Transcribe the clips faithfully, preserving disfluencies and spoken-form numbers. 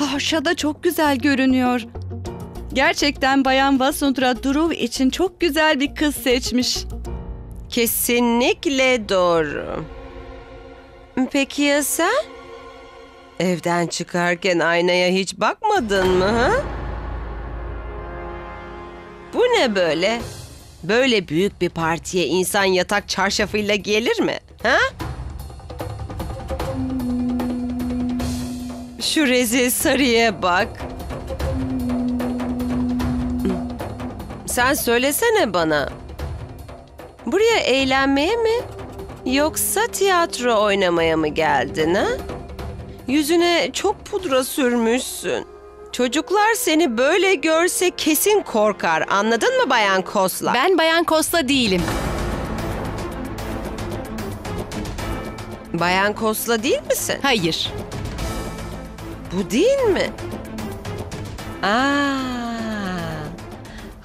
Ah, Şada çok güzel görünüyor. Gerçekten Bayan Vasundra Dhruv için çok güzel bir kız seçmiş. Kesinlikle doğru. Peki ya sen? Evden çıkarken aynaya hiç bakmadın mı? Ha? Bu ne böyle? Böyle büyük bir partiye insan yatak çarşafıyla gelir mi? Ha? Şu rezil sarıya bak. Sen söylesene bana. Buraya eğlenmeye mi? Yoksa tiyatro oynamaya mı geldin ha? Yüzüne çok pudra sürmüşsün. Çocuklar seni böyle görse kesin korkar. Anladın mı Bayan Kosla? Ben Bayan Kosla değilim. Bayan Kosla değil misin? Hayır. Bu değil mi? Aa,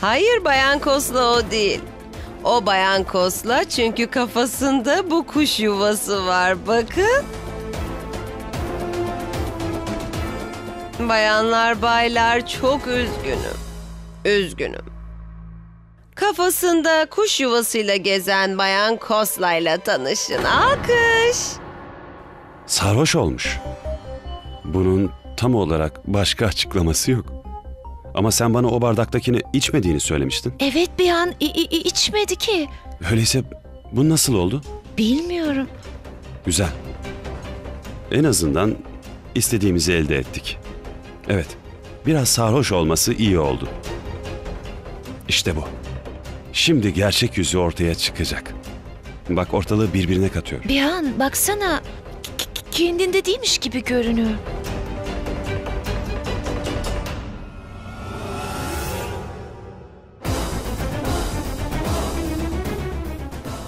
hayır Bayan Kosla o değil. O Bayan Kosla çünkü kafasında bu kuş yuvası var. Bakın. Bayanlar, baylar çok üzgünüm. Üzgünüm. Kafasında kuş yuvasıyla gezen Bayan Kosla'yla tanışın. Alkış. Sarhoş olmuş. Bunun tam olarak başka açıklaması yok. Ama sen bana o bardaktakini içmediğini söylemiştin. Evet bir an içmedi ki. Öyleyse bu nasıl oldu? Bilmiyorum. Güzel. En azından istediğimizi elde ettik. Evet, biraz sarhoş olması iyi oldu. İşte bu. Şimdi gerçek yüzü ortaya çıkacak. Bak ortalığı birbirine katıyor. Bir an baksana, kendinde değilmiş gibi görünüyor.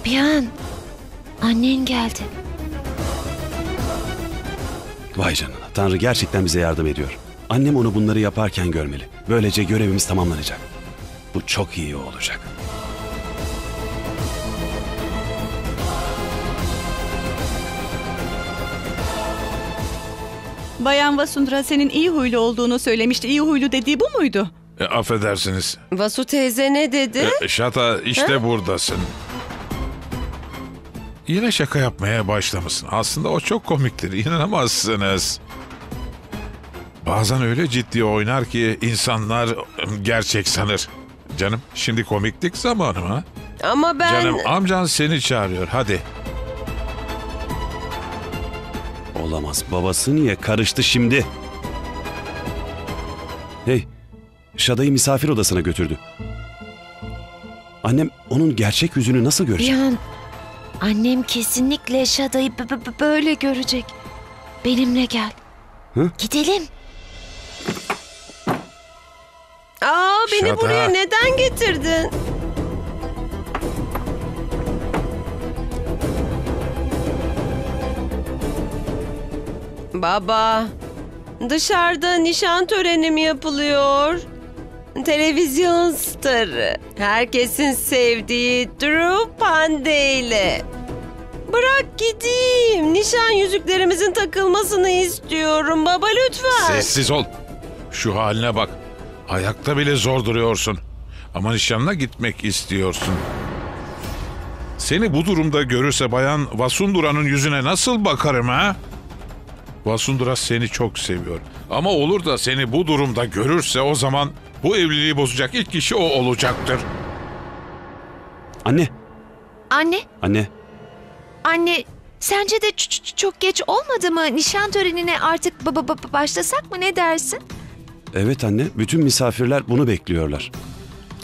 Bir an, annen geldi. Vay canına, Tanrı gerçekten bize yardım ediyor. Annem onu bunları yaparken görmeli. Böylece görevimiz tamamlanacak. Bu çok iyi olacak. Bayan Vasundra senin iyi huylu olduğunu söylemişti. İyi huylu dediği bu muydu? E, affedersiniz. Vasu teyze ne dedi? E, Şada işte ha? Buradasın. Yine şaka yapmaya başlamışsın. Aslında o çok komiktir. İnanamazsınız. Bazen öyle ciddi oynar ki insanlar gerçek sanır. Canım şimdi komiklik zamanı mı? Ama ben... Canım amcan seni çağırıyor hadi. Olamaz, babası niye karıştı şimdi? Hey, Şada'yı misafir odasına götürdü. Annem onun gerçek yüzünü nasıl görecek? Bir an, annem kesinlikle Şada'yı böyle görecek. Benimle gel. Hı? Gidelim. Aa, beni Şada. Buraya neden getirdin? Baba, dışarıda nişan töreni yapılıyor. Televizyon starı, herkesin sevdiği Dhruv Pandey ile. Bırak gideyim. Nişan yüzüklerimizin takılmasını istiyorum. Baba lütfen. Sessiz ol. Şu haline bak. Ayakta bile zor duruyorsun. Ama nişanına gitmek istiyorsun. Seni bu durumda görürse Bayan Vasundura'nın yüzüne nasıl bakarım ha? Vasundra seni çok seviyor. Ama olur da seni bu durumda görürse o zaman bu evliliği bozacak ilk kişi o olacaktır. Anne. Anne. Anne. Anne, sence de çok geç olmadı mı? Nişan törenine artık baba baba başlasak mı? Ne dersin? Evet anne, bütün misafirler bunu bekliyorlar.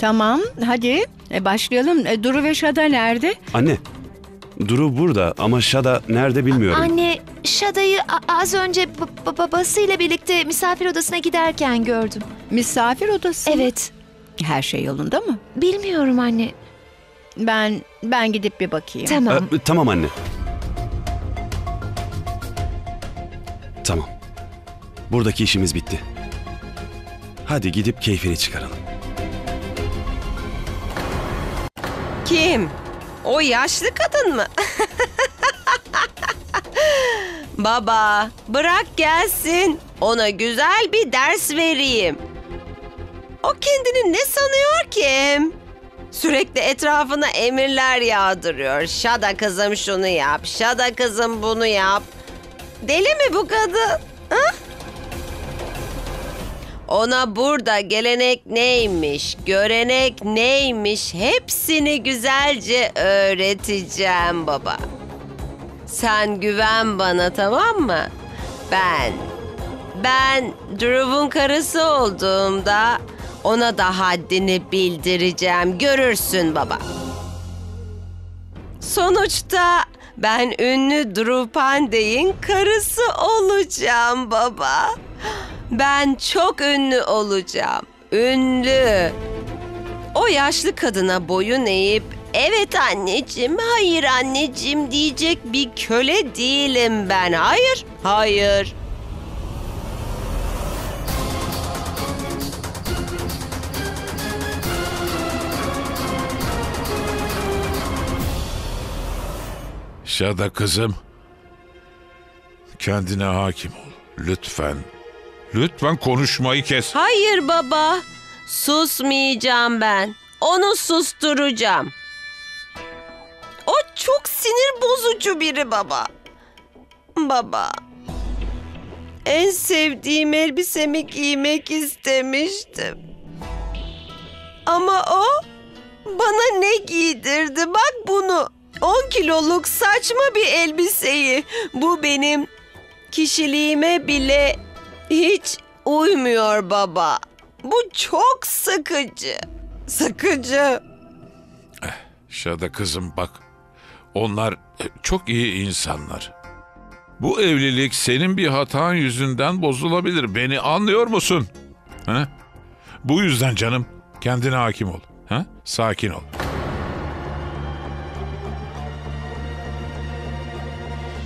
Tamam, hadi e, başlayalım. E, Duru ve Şada nerede? Anne, Duru burada ama Şada nerede bilmiyorum. A anne, Şada'yı az önce babasıyla birlikte misafir odasına giderken gördüm. Misafir odası? Evet. Her şey yolunda mı? Bilmiyorum anne. Ben ben gidip bir bakayım. Tamam. Ee, tamam anne. Tamam. Buradaki işimiz bitti. Hadi gidip keyfini çıkaralım. Kim? O yaşlı kadın mı? Baba, bırak gelsin. Ona güzel bir ders vereyim. O kendini ne sanıyor ki? Sürekli etrafına emirler yağdırıyor. Şada kızım şunu yap, Şada kızım bunu yap. Deli mi bu kadın? Ha? Ona burada gelenek neymiş, görenek neymiş hepsini güzelce öğreteceğim baba. Sen güven bana, tamam mı? Ben, ben Dhruv'un karısı olduğumda ona da haddini bildireceğim. Görürsün baba. Sonuçta ben ünlü Dhruv Pandey'in karısı olacağım baba. Ben çok ünlü olacağım. Ünlü. O yaşlı kadına boyun eğip evet anneciğim, hayır anneciğim diyecek bir köle değilim ben. Hayır, hayır. Şada kızım, kendine hakim ol. Lütfen, lütfen konuşmayı kes. Hayır baba, susmayacağım ben. Onu susturacağım. O çok sinir bozucu biri baba. Baba, en sevdiğim elbisemi giymek istemiştim. Ama o bana ne giydirdi? Bak bunu. on kiloluk saçma bir elbiseyi. Bu benim kişiliğime bile hiç uymuyor baba. Bu çok sıkıcı. Sıkıcı. Şada kızım bak. Onlar çok iyi insanlar. Bu evlilik senin bir hatan yüzünden bozulabilir. Beni anlıyor musun? Ha? Bu yüzden canım kendine hakim ol. Ha? Sakin ol.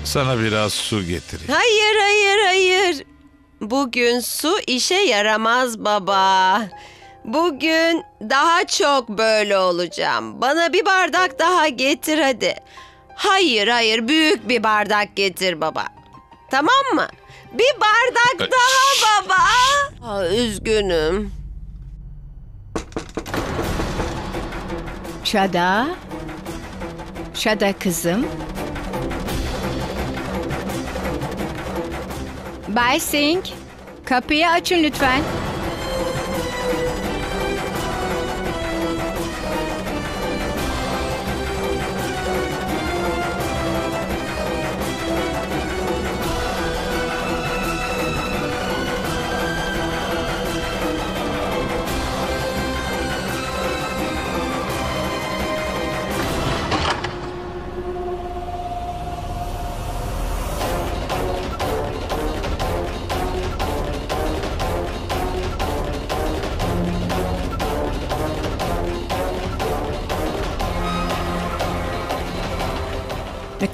Sana biraz su getireyim. Hayır, hayır, hayır. Bugün su işe yaramaz baba. Bugün daha çok böyle olacağım. Bana bir bardak daha getir hadi. Hayır, hayır. Büyük bir bardak getir baba. Tamam mı? Bir bardak daha baba. Aa, üzgünüm. Şada. Şada kızım. Bay Singh, kapıyı açın lütfen.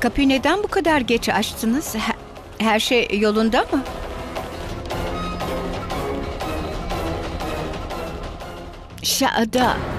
Kapıyı neden bu kadar geç açtınız? Her şey yolunda mı? Şada.